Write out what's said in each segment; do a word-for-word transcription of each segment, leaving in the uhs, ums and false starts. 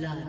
blood.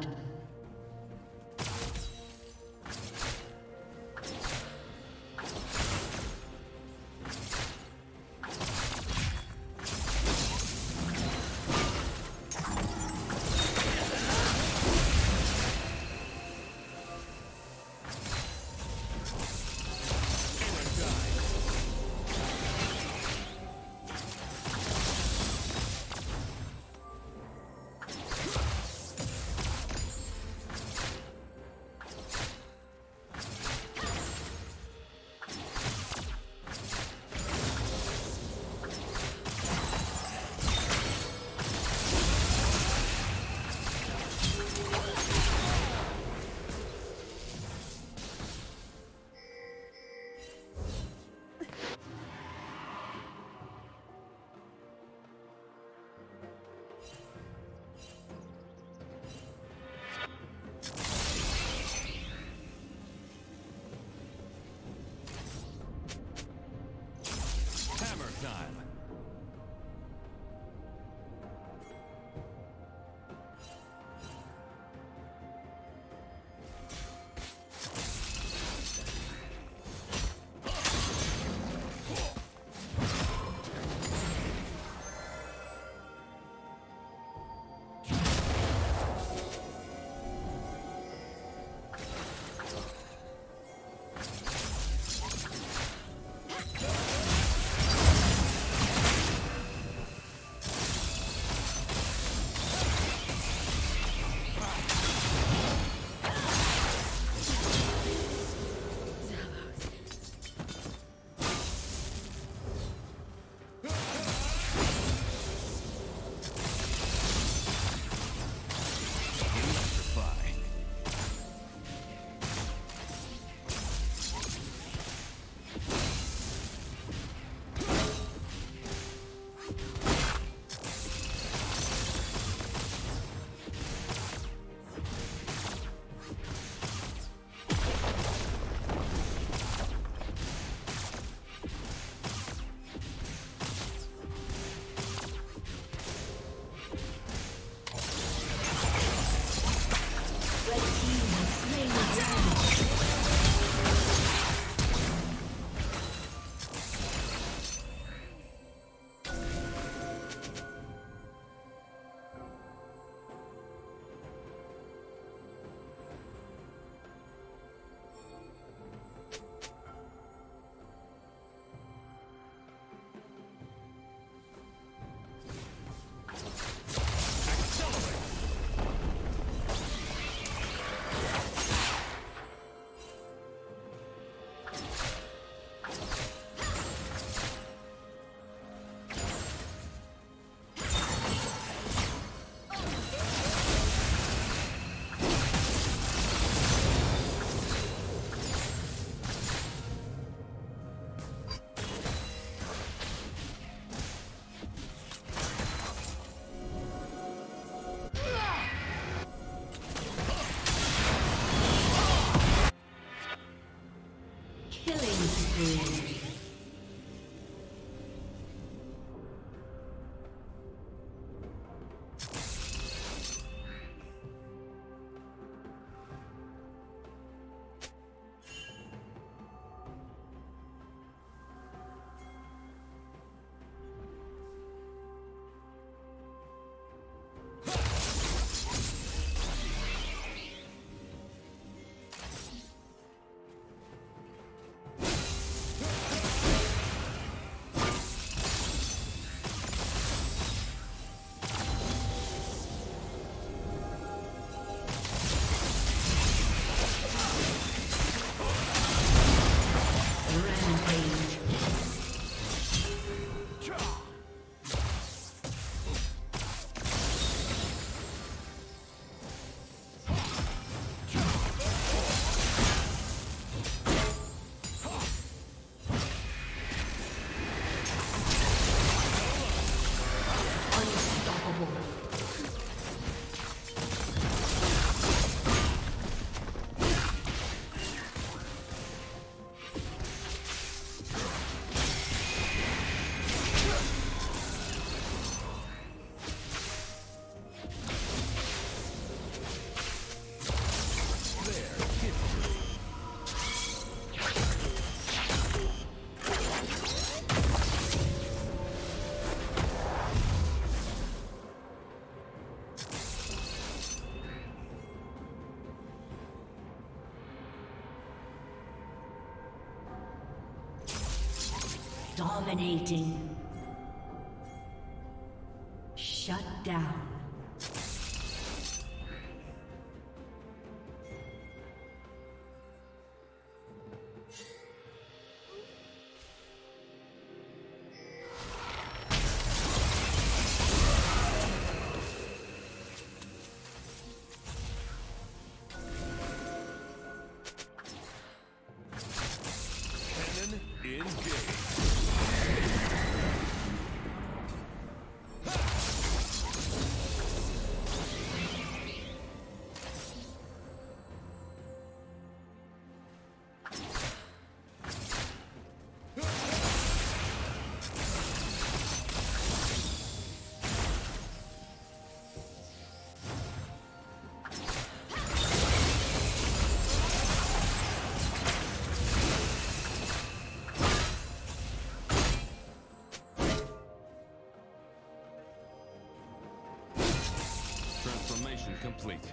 Dominating. Shut down. Complete.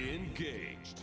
Engaged.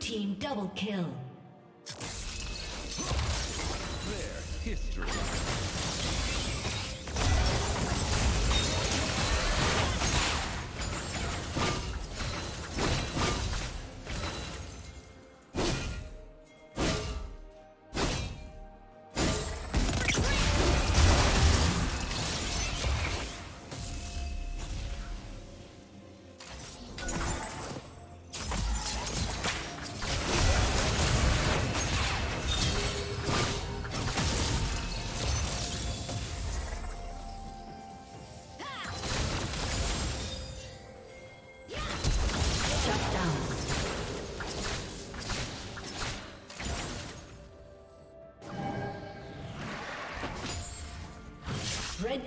team double kill. Their history. Red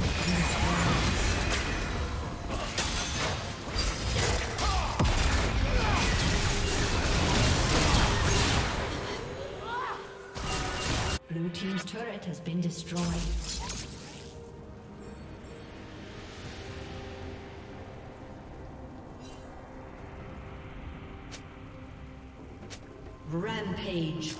has been destroyed. Blue team's turret has been destroyed. Rampage.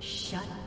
Shut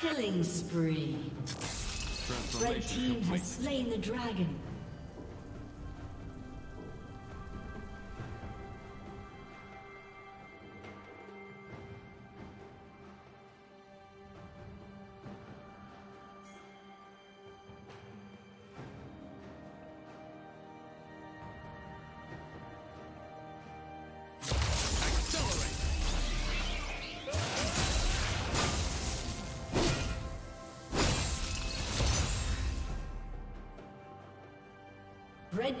Killing spree. Red team complete. Has slain the dragon. Red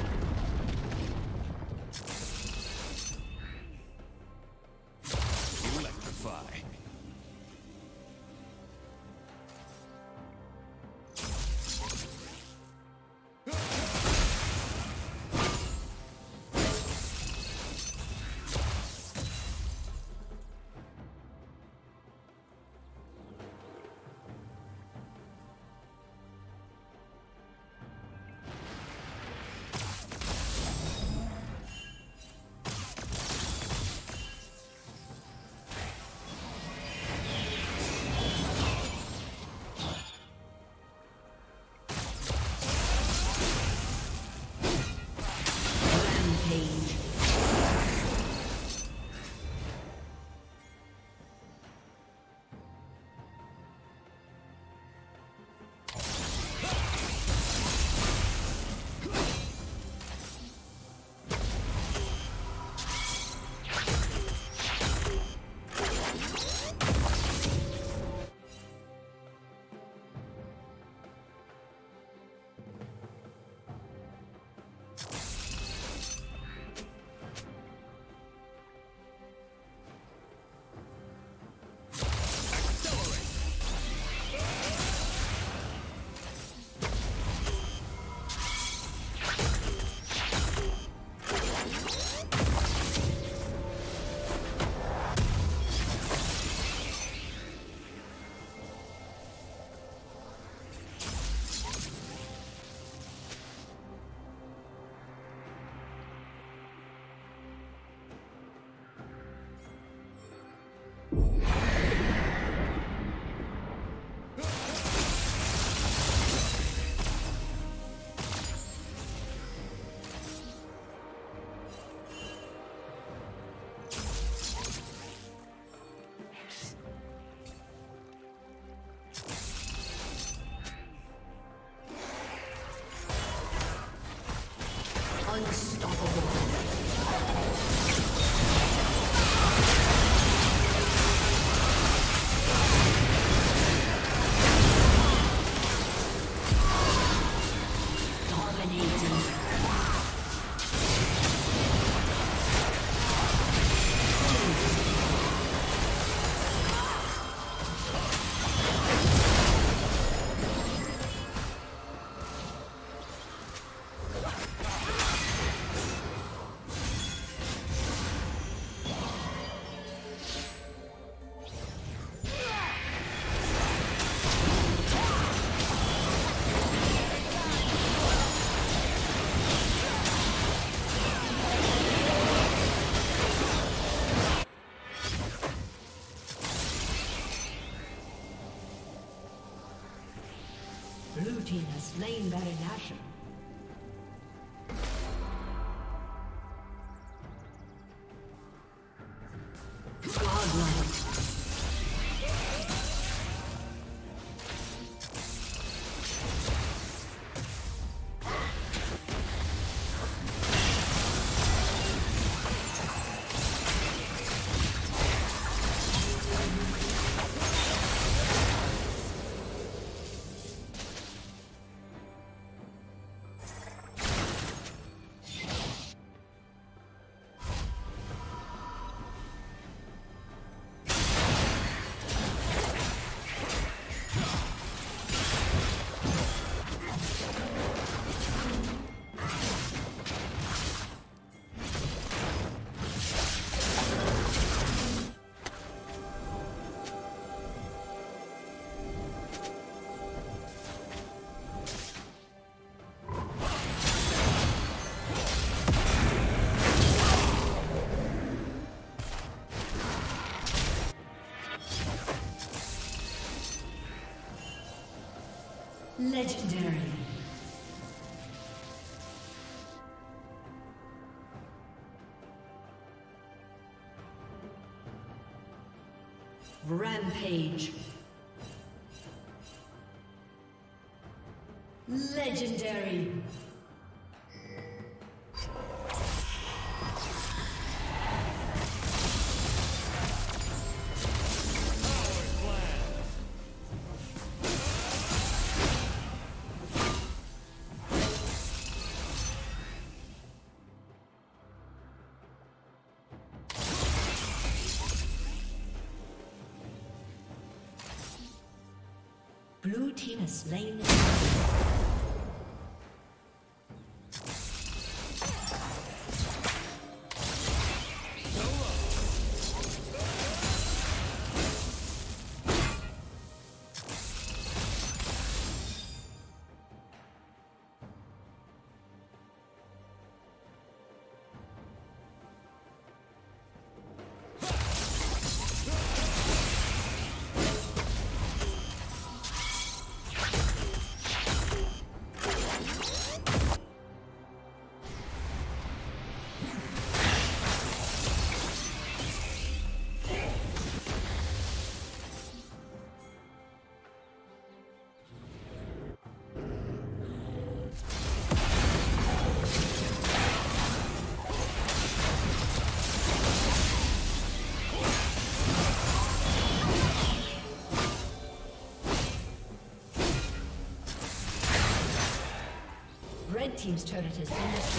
Slain Baron Nashor. Legendary. Rampage. Legendary. Blue team has slain the dragon. Red team's turret has been destroyed.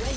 Red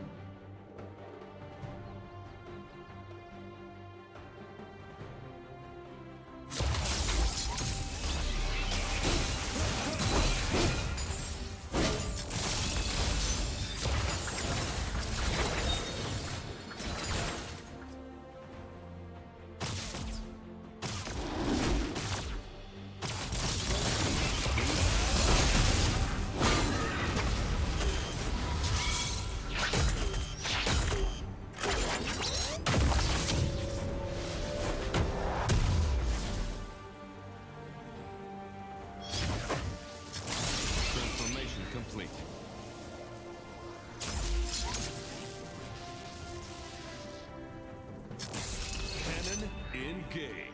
game.